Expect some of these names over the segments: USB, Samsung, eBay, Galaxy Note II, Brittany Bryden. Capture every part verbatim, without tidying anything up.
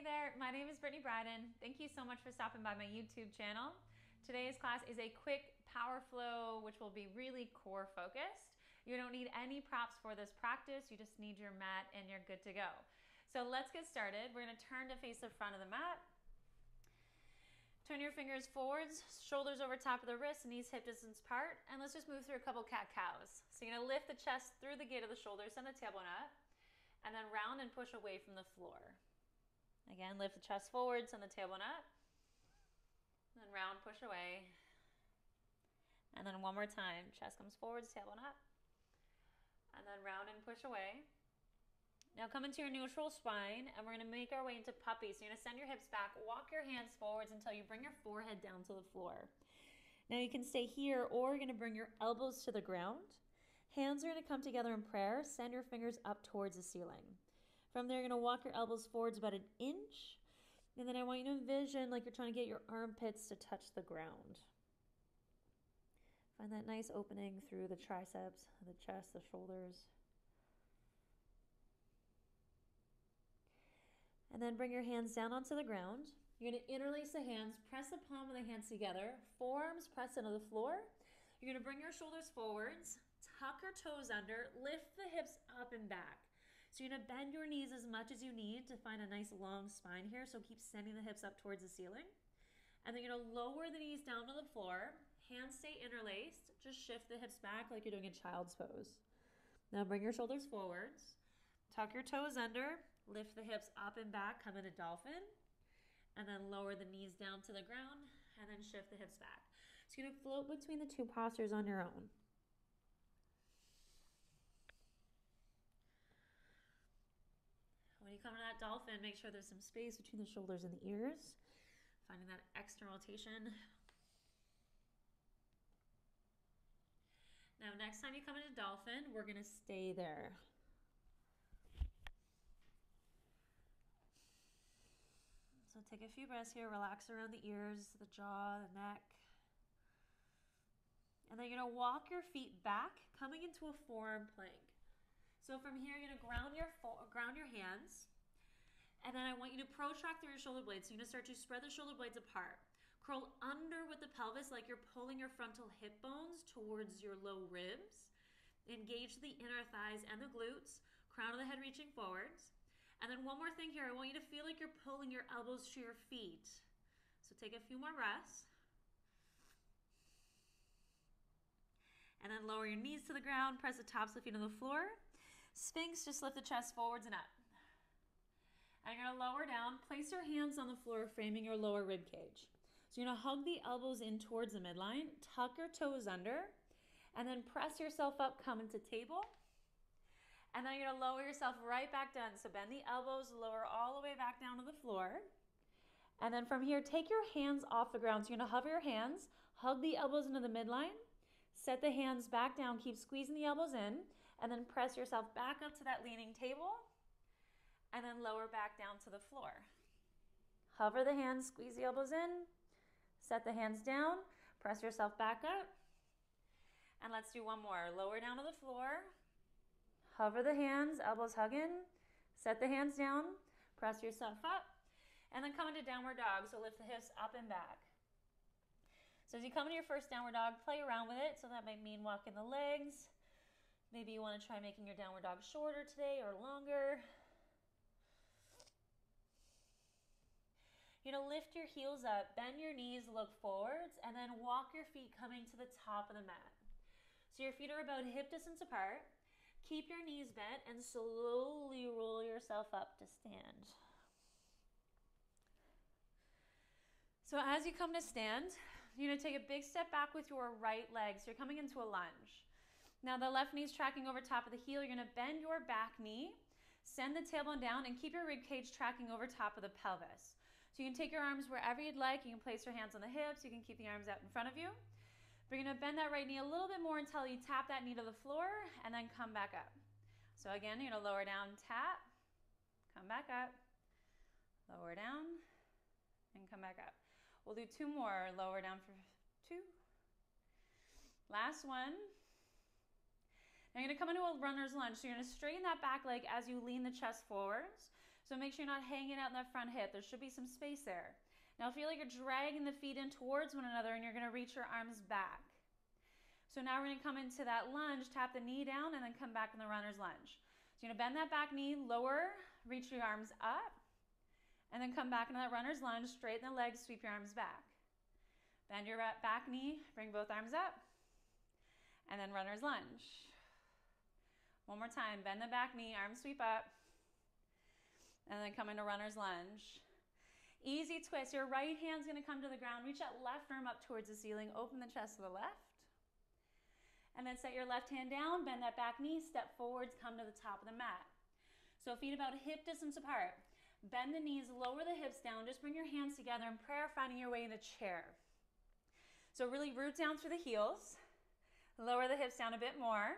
Hey there, my name is Brittany Bryden. Thank you so much for stopping by my YouTube channel. Today's class is a quick power flow, which will be really core focused. You don't need any props for this practice. You just need your mat and you're good to go. So let's get started. We're gonna turn to face the front of the mat. Turn your fingers forwards, shoulders over top of the wrists, knees hip distance apart, and let's just move through a couple cat cows. So you're gonna lift the chest through the gate of the shoulders, send the tailbone up, and then round and push away from the floor. Again, lift the chest forward, send the tailbone up, and then round, push away. And then one more time, chest comes forwards, tailbone up, and then round and push away. Now come into your neutral spine, and we're gonna make our way into puppy. So you're gonna send your hips back, walk your hands forwards until you bring your forehead down to the floor. Now you can stay here, or you're gonna bring your elbows to the ground. Hands are gonna come together in prayer, send your fingers up towards the ceiling. From there, you're gonna walk your elbows forwards about an inch, and then I want you to envision like you're trying to get your armpits to touch the ground. Find that nice opening through the triceps, the chest, the shoulders. And then bring your hands down onto the ground. You're gonna interlace the hands, press the palm of the hands together, forearms pressed into the floor. You're gonna bring your shoulders forwards, tuck your toes under, lift the hips up and back. So you're gonna bend your knees as much as you need to find a nice long spine here, so keep sending the hips up towards the ceiling. And then you're gonna lower the knees down to the floor, hands stay interlaced, just shift the hips back like you're doing a child's pose. Now bring your shoulders forwards, tuck your toes under, lift the hips up and back, come in a dolphin, and then lower the knees down to the ground, and then shift the hips back. So you're gonna float between the two postures on your own. When you come to that dolphin, make sure there's some space between the shoulders and the ears, finding that external rotation. Now, next time you come into dolphin, we're gonna stay there. So take a few breaths here, relax around the ears, the jaw, the neck. And then you're gonna walk your feet back, coming into a forearm plank. So from here, you're gonna ground your ground your hands, and then I want you to protract through your shoulder blades. So you're gonna start to spread the shoulder blades apart. Curl under with the pelvis like you're pulling your frontal hip bones towards your low ribs. Engage the inner thighs and the glutes, crown of the head reaching forwards. And then one more thing here, I want you to feel like you're pulling your elbows to your feet. So take a few more breaths. And then lower your knees to the ground, press the tops of the feet on the floor. Sphinx, just lift the chest forwards and up. And you're gonna lower down, place your hands on the floor, framing your lower rib cage. So you're gonna hug the elbows in towards the midline, tuck your toes under, and then press yourself up, come into table. And then you're gonna lower yourself right back down. So bend the elbows, lower all the way back down to the floor. And then from here, take your hands off the ground. So you're gonna hover your hands, hug the elbows into the midline, set the hands back down, keep squeezing the elbows in, and then press yourself back up to that leaning table, and then lower back down to the floor. Hover the hands, squeeze the elbows in, set the hands down, press yourself back up, and let's do one more. Lower down to the floor, hover the hands, elbows hug in, set the hands down, press yourself up, and then come into downward dog, so lift the hips up and back. So as you come into your first downward dog, play around with it. So that might mean walking the legs. Maybe you want to try making your downward dog shorter today or longer. You're going to lift your heels up, bend your knees, look forwards, and then walk your feet coming to the top of the mat. So your feet are about hip distance apart. Keep your knees bent and slowly roll yourself up to stand. So as you come to stand, you're gonna take a big step back with your right leg. So you're coming into a lunge. Now the left knee's tracking over top of the heel. You're gonna bend your back knee, send the tailbone down, and keep your rib cage tracking over top of the pelvis. So you can take your arms wherever you'd like. You can place your hands on the hips. You can keep the arms out in front of you. But you're gonna bend that right knee a little bit more until you tap that knee to the floor and then come back up. So again, you're gonna lower down, tap, come back up, lower down, and come back up. We'll do two more, lower down for two. Last one. Now you're gonna come into a runner's lunge. So you're gonna straighten that back leg as you lean the chest forwards. So make sure you're not hanging out in that front hip. There should be some space there. Now feel like you're dragging the feet in towards one another and you're gonna reach your arms back. So now we're gonna come into that lunge, tap the knee down and then come back in the runner's lunge. So you're gonna bend that back knee, lower, reach your arms up, and then come back into that runner's lunge, straighten the legs, sweep your arms back. Bend your back knee, bring both arms up, and then runner's lunge. One more time, bend the back knee, arm sweep up, and then come into runner's lunge. Easy twist, your right hand's gonna come to the ground, reach that left arm up towards the ceiling, open the chest to the left, and then set your left hand down, bend that back knee, step forwards, come to the top of the mat. So feet about hip distance apart. Bend the knees, lower the hips down, just bring your hands together in prayer, finding your way in a chair. So really root down through the heels, lower the hips down a bit more,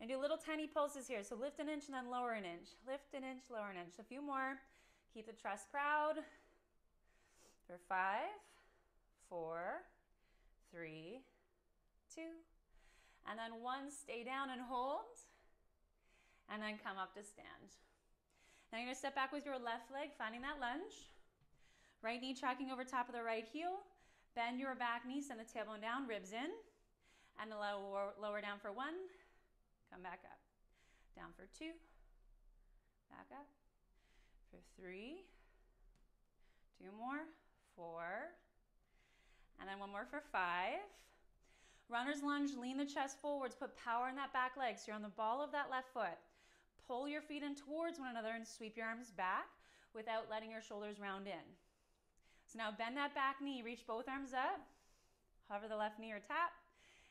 and do little tiny pulses here. So lift an inch and then lower an inch, lift an inch, lower an inch. A few more, keep the chest proud. For five, four, three, two, and then one, stay down and hold, and then come up to stand. Now you're gonna step back with your left leg, finding that lunge. Right knee tracking over top of the right heel. Bend your back knee, send the tailbone down, ribs in, and lower, lower down for one, come back up. Down for two, back up, for three, two more, four, and then one more for five. Runner's lunge, lean the chest forwards, put power in that back leg, so you're on the ball of that left foot. Pull your feet in towards one another and sweep your arms back without letting your shoulders round in. So now bend that back knee, reach both arms up, hover the left knee or tap,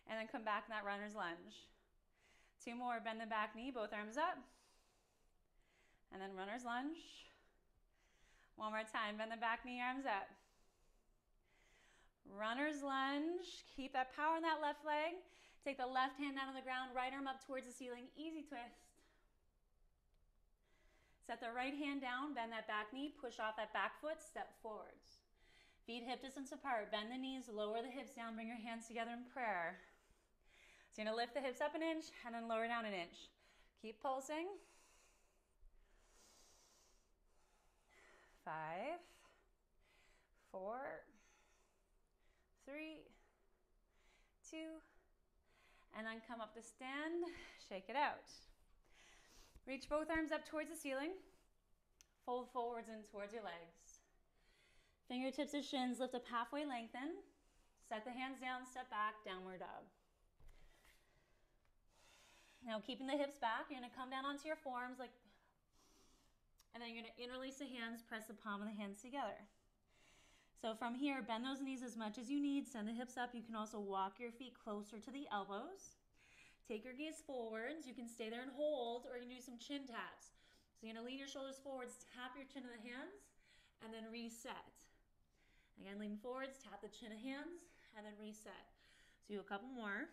and then come back in that runner's lunge. Two more, bend the back knee, both arms up, and then runner's lunge. One more time, bend the back knee, arms up. Runner's lunge, keep that power in that left leg. Take the left hand down on the ground, right arm up towards the ceiling, easy twist. Set the right hand down, bend that back knee, push off that back foot, step forwards. Feet hip distance apart, bend the knees, lower the hips down, bring your hands together in prayer. So you're gonna lift the hips up an inch and then lower down an inch. Keep pulsing. Five, four, three, two, and then come up to stand, shake it out. Reach both arms up towards the ceiling, fold forwards and towards your legs. Fingertips to shins, lift up halfway, lengthen, set the hands down, step back, downward dog. Now keeping the hips back, you're gonna come down onto your forearms like and then you're gonna interlace the hands, press the palm of the hands together. So from here, bend those knees as much as you need, send the hips up. You can also walk your feet closer to the elbows. Take your gaze forwards. You can stay there and hold, or you can do some chin taps. So you're gonna lean your shoulders forwards, tap your chin to the hands, and then reset. Again, lean forwards, tap the chin to hands, and then reset. So do a couple more.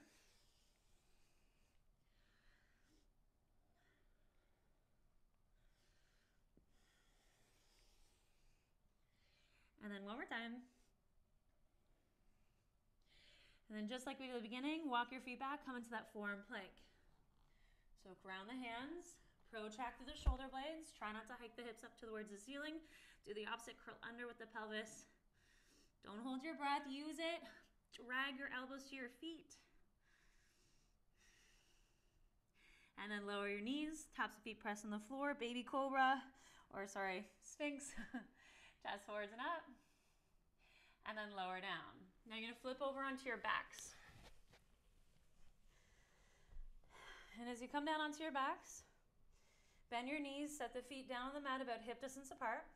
And then one more time. And then just like we did at the beginning, walk your feet back, come into that forearm plank. So ground the hands, protract through the shoulder blades, try not to hike the hips up towards the ceiling, do the opposite, curl under with the pelvis. Don't hold your breath, use it. Drag your elbows to your feet. And then lower your knees, tops of feet press on the floor, baby cobra, or sorry, sphinx. Chest forwards and up, and then lower down. Now you're gonna flip over onto your backs. And as you come down onto your backs, bend your knees, set the feet down on the mat about hip distance apart,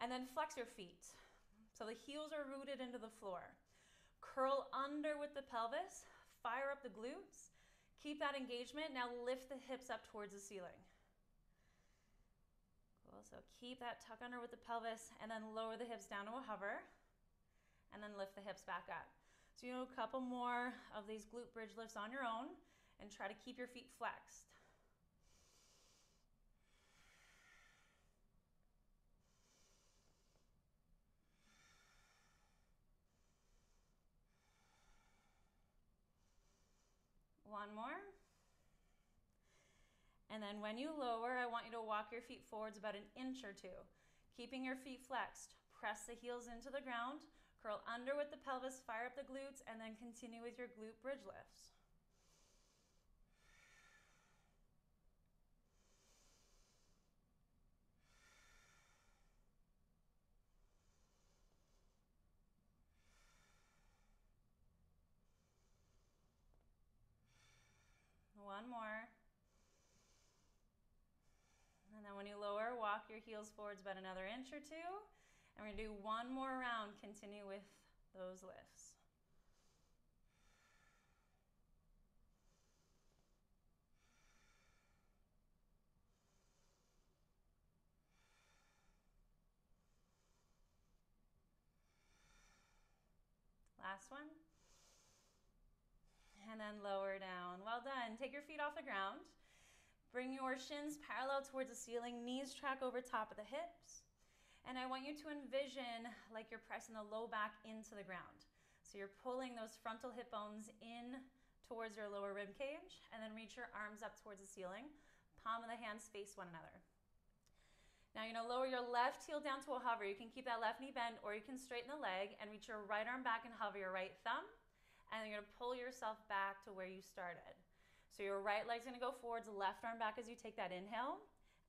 and then flex your feet. So the heels are rooted into the floor. Curl under with the pelvis, fire up the glutes, keep that engagement. Now lift the hips up towards the ceiling. So keep that tuck under with the pelvis and then lower the hips down to a hover and then lift the hips back up. So you do a couple more of these glute bridge lifts on your own and try to keep your feet flexed. One more. And then when you lower, I want you to walk your feet forwards about an inch or two, keeping your feet flexed. Press the heels into the ground, curl under with the pelvis, fire up the glutes, and then continue with your glute bridge lifts. One more. And then when you lower, walk your heels forwards about another inch or two. And we're gonna do one more round. Continue with those lifts. Last one. And then lower down. Well done. Take your feet off the ground. Bring your shins parallel towards the ceiling, knees track over top of the hips. And I want you to envision like you're pressing the low back into the ground. So you're pulling those frontal hip bones in towards your lower rib cage, and then reach your arms up towards the ceiling. Palm of the hands face one another. Now you're gonna lower your left heel down to a hover. You can keep that left knee bent, or you can straighten the leg and reach your right arm back and hover your right thumb. And then you're gonna pull yourself back to where you started. So your right leg's gonna go forwards, left arm back as you take that inhale,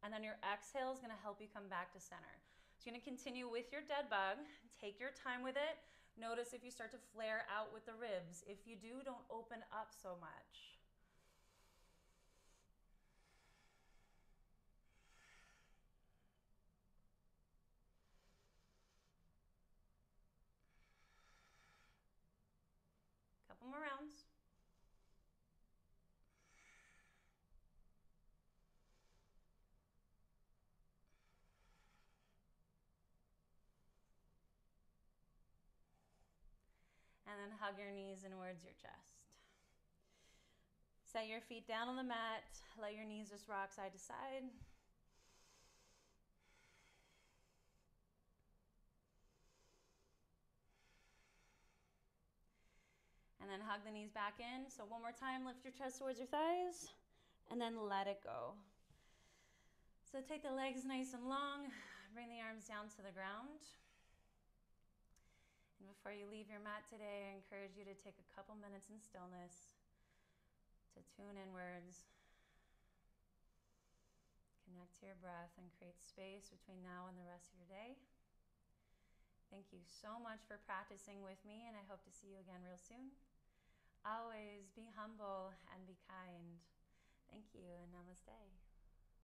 and then your exhale is gonna help you come back to center. So you're gonna continue with your dead bug, take your time with it. Notice if you start to flare out with the ribs. If you do, don't open up so much. Couple more rounds. And then hug your knees inwards your chest. Set your feet down on the mat. Let your knees just rock side to side. And then hug the knees back in. So one more time, lift your chest towards your thighs and then let it go. So take the legs nice and long. Bring the arms down to the ground. And before you leave your mat today, I encourage you to take a couple minutes in stillness to tune inwards, connect to your breath, and create space between now and the rest of your day. Thank you so much for practicing with me, and I hope to see you again real soon. Always be humble and be kind. Thank you, and namaste.